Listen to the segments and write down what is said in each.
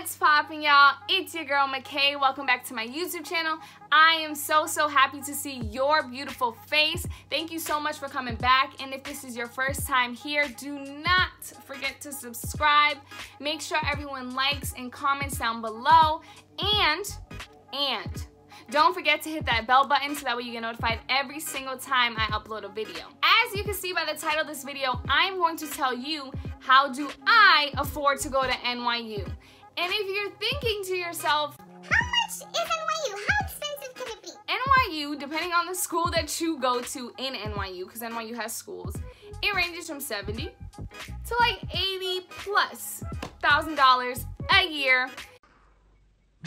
What's poppin', y'all? It's your girl McKay. Welcome back to my YouTube channel. I am so happy to see your beautiful face. Thank you so much for coming back. And if this is your first time here, do not forget to subscribe. Make sure everyone likes and comments down below. And don't forget to hit that bell button so that way you get notified every single time I upload a video. As you can see by the title of this video, I'm going to tell you, how do I afford to go to NYU? And if you're thinking to yourself, how much is NYU? How expensive can it be? NYU, depending on the school that you go to in NYU, because NYU has schools, it ranges from $70 to like $80,000+ a year.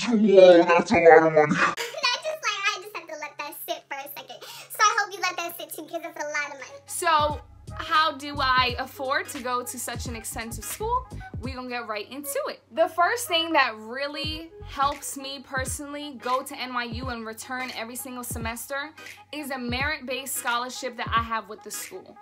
Whoa, that's a lot of money. I just have to let that sit for a second. So I hope you let that sit too, because it's a lot of money. So how do I afford to go to such an expensive school? We're gonna get right into it. The first thing that really helps me personally go to NYU and return every single semester is a merit-based scholarship that I have with the school.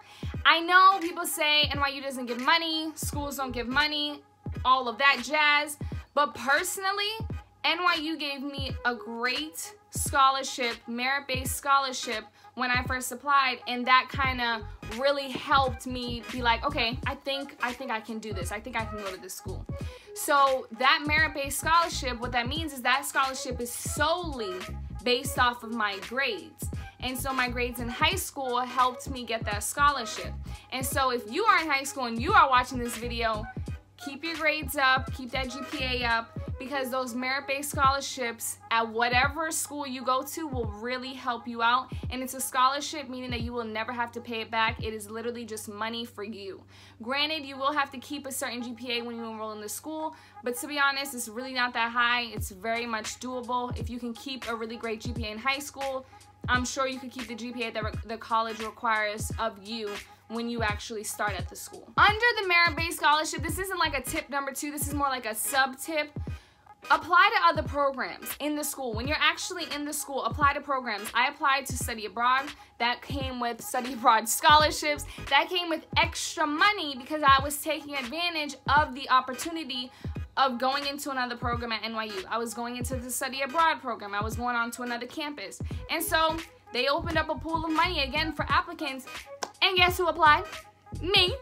I know people say NYU doesn't give money, schools don't give money, all of that jazz, but personally, NYU gave me a great scholarship, merit-based scholarship, when I first applied, and that kind of really helped me be like, okay, I think I can do this. I think I can go to this school. So that merit-based scholarship, what that means is that scholarship is solely based off of my grades. And so my grades in high school helped me get that scholarship. And so if you are in high school and you are watching this video, keep your grades up, keep that GPA up, because those merit-based scholarships at whatever school you go to will really help you out. And it's a scholarship, meaning that you will never have to pay it back. It is literally just money for you. Granted, you will have to keep a certain GPA when you enroll in the school, but to be honest, it's really not that high. It's very much doable. If you can keep a really great GPA in high school, I'm sure you could keep the GPA that the college requires of you when you actually start at the school. Under the merit-based scholarship, this isn't like a tip number two, this is more like a sub-tip. Apply to other programs in the school. When you're actually in the school, apply to programs. I applied to study abroad. That came with study abroad scholarships. That came with extra money because I was taking advantage of the opportunity of going into another program at NYU. I was going into the study abroad program. I was going on to another campus. And so they opened up a pool of money again for applicants. And guess who applied? Me.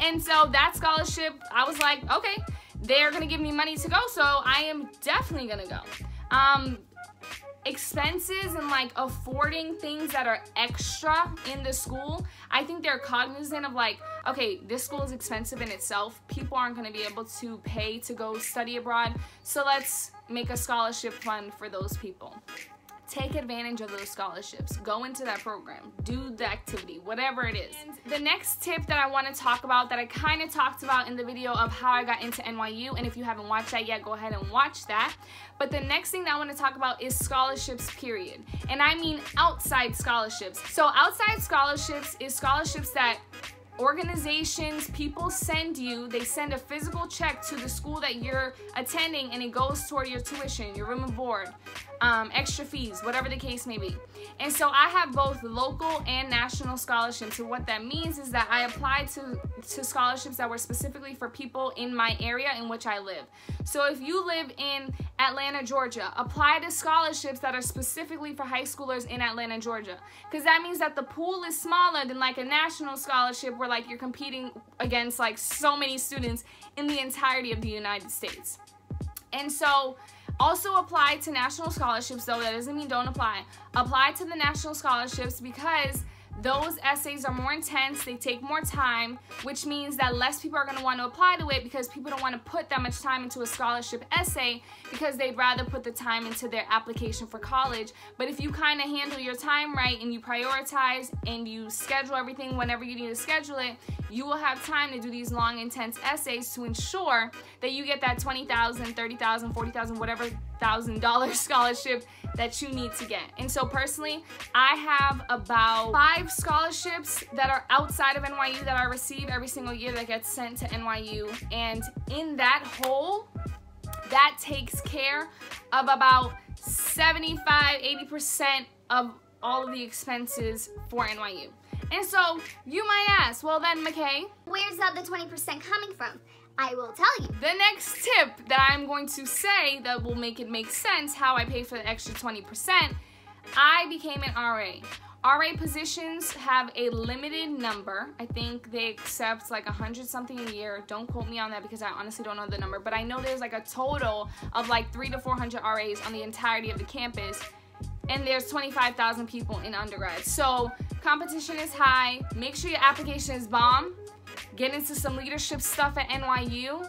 And so that scholarship, I was like, okay, they're gonna give me money to go, so I am definitely gonna go. Expenses and like affording things that are extra in the school, I think they're cognizant of like, okay, this school is expensive in itself. People aren't gonna be able to pay to go study abroad, so let's make a scholarship fund for those people. Take advantage of those scholarships. Go into that program. Do the activity, whatever it is. And the next tip that I want to talk about, that I kind of talked about in the video of how I got into NYU, and if you haven't watched that yet, go ahead and watch that. But the next thing that I want to talk about is scholarships, period. And I mean outside scholarships. So outside scholarships is scholarships that organizations, people send you, they send a physical check to the school that you're attending, and it goes toward your tuition, your room and board, extra fees, whatever the case may be. And so I have both local and national scholarships. So what that means is that I applied to scholarships that were specifically for people in my area in which I live. So if you live in Atlanta, Georgia, apply to scholarships that are specifically for high schoolers in Atlanta, Georgia, because that means that the pool is smaller than like a national scholarship where like you're competing against like so many students in the entirety of the United States. And so also apply to national scholarships, though that doesn't mean don't apply. Apply to the national scholarships because those essays are more intense, they take more time, which means that less people are gonna wanna apply to it because people don't wanna put that much time into a scholarship essay because they'd rather put the time into their application for college. But if you kinda handle your time right and you prioritize and you schedule everything whenever you need to schedule it, you will have time to do these long, intense essays to ensure that you get that $20,000, $30,000, $40,000, whatever $1,000 scholarship that you need to get. And so personally, I have about 5 scholarships that are outside of NYU that I receive every single year that gets sent to NYU. And in that whole, that takes care of about 75–80% of all of the expenses for NYU. And so you might ask, well then McKay, where's the other 20% coming from? I will tell you. The next tip that I'm going to say that will make it make sense how I pay for the extra 20%, I became an RA. RA positions have a limited number. I think they accept like 100-something a year. Don't quote me on that because I honestly don't know the number, but I know there's like a total of like 300 to 400 RAs on the entirety of the campus, and there's 25,000 people in undergrad. So competition is high. Make sure your application is bomb. Get into some leadership stuff at NYU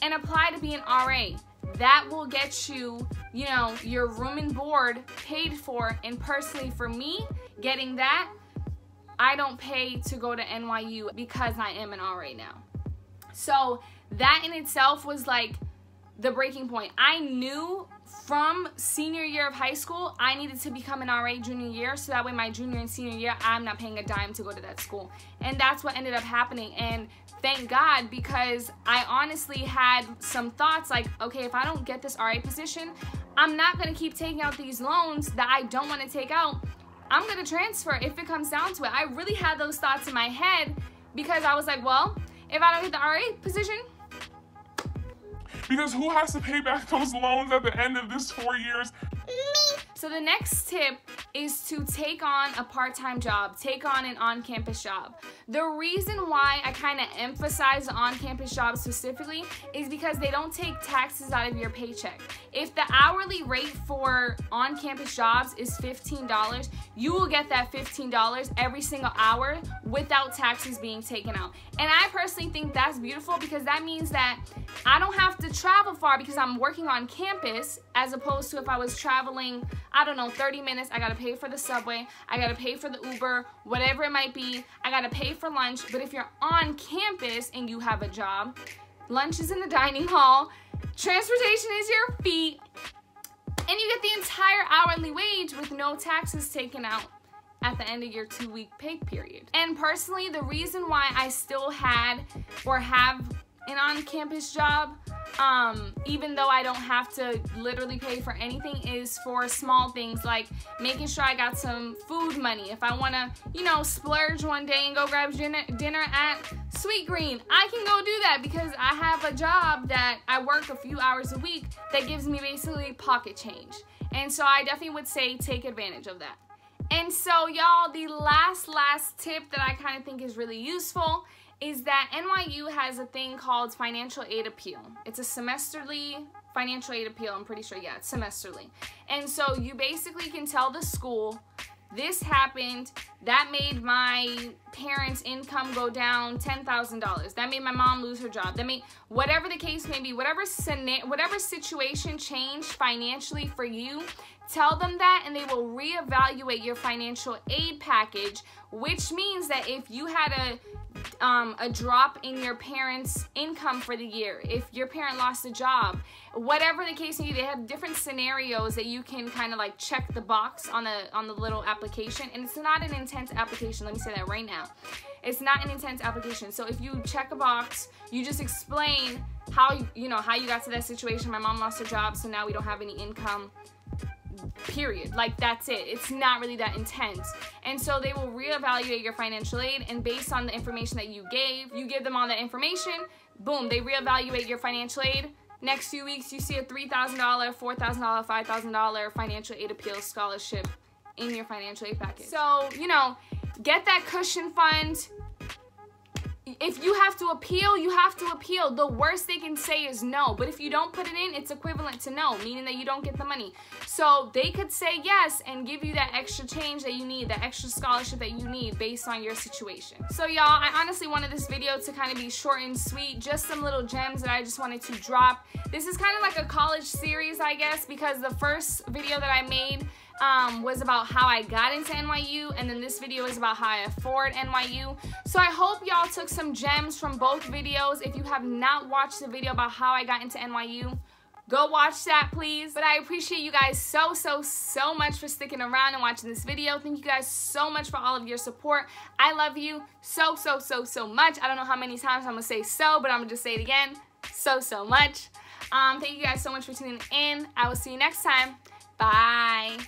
and apply to be an RA. That will get you, you know, your room and board paid for. And personally for me, getting that, I don't pay to go to NYU because I am an RA now. So that in itself was like the breaking point. I knew from senior year of high school, I needed to become an RA junior year, so that way my junior and senior year, I'm not paying a dime to go to that school. And that's what ended up happening. And thank God, because I honestly had some thoughts like, okay, if I don't get this RA position, I'm not gonna keep taking out these loans that I don't wanna take out. I'm gonna transfer if it comes down to it. I really had those thoughts in my head because I was like, well, if I don't get the RA position, because who has to pay back those loans at the end of this 4 years? Me. So the next tip is to take on a part-time job, take on an on-campus job. The reason why I kind of emphasize the on-campus job specifically is because they don't take taxes out of your paycheck. If the hourly rate for on-campus jobs is $15, you will get that $15 every single hour without taxes being taken out. And I personally think that's beautiful because that means that I don't have to travel far because I'm working on campus, as opposed to if I was traveling, I don't know, 30 minutes, I gotta pay for the subway, I gotta pay for the Uber, whatever it might be, I gotta pay for lunch. But if you're on campus and you have a job, lunch is in the dining hall, transportation is your fee, and you get the entire hourly wage with no taxes taken out at the end of your 2-week pay period. And personally, the reason why I still had or have an on-campus job, even though I don't have to literally pay for anything, is for small things like making sure I got some food money. If I want to, you know, splurge one day and go grab dinner at Sweetgreen, I can go do that because I have a job that I work a few hours a week that gives me basically pocket change. And so I definitely would say take advantage of that. And so y'all, the last tip that I kind of think is really useful is that NYU has a thing called financial aid appeal. It's a semesterly financial aid appeal, I'm pretty sure, yeah, it's semesterly. And so you basically can tell the school, this happened, that made my parents' income go down $10,000, that made my mom lose her job, that made, whatever the case may be, whatever situation changed financially for you, tell them that, and they will reevaluate your financial aid package, which means that if you had a drop in your parents' income for the year, if your parent lost a job, whatever the case may be, they have different scenarios that you can kind of like check the box on the little application. And it's not an intense application, let me say that right now. It's not an intense application. So if you check a box, you just explain how you got to that situation. My mom lost her job, so now we don't have any income, period. Like, that's it. It's not really that intense. And so they will reevaluate your financial aid, and based on the information that you give them all that information, boom, they reevaluate your financial aid. Next few weeks, you see a $3,000, $4,000, $5,000 financial aid appeal scholarship in your financial aid package. So, you know, get that cushion fund. If you have to appeal, you have to appeal. The worst they can say is no. But if you don't put it in, it's equivalent to no, meaning that you don't get the money. So they could say yes and give you that extra change that you need, that extra scholarship that you need based on your situation. So y'all, I honestly wanted this video to kind of be short and sweet, just some little gems that I just wanted to drop. This is kind of like a college series, I guess, because the first video that I made was about how I got into NYU, and then this video is about how I afford NYU. So I hope y'all took some gems from both videos. If you have not watched the video about how I got into NYU, go watch that, please. But I appreciate you guys so much for sticking around and watching this video. Thank you guys so much for all of your support. I love you so much. I don't know how many times I'm gonna say so, but I'm gonna just say it again, so much. Thank you guys so much for tuning in. I will see you next time. Bye.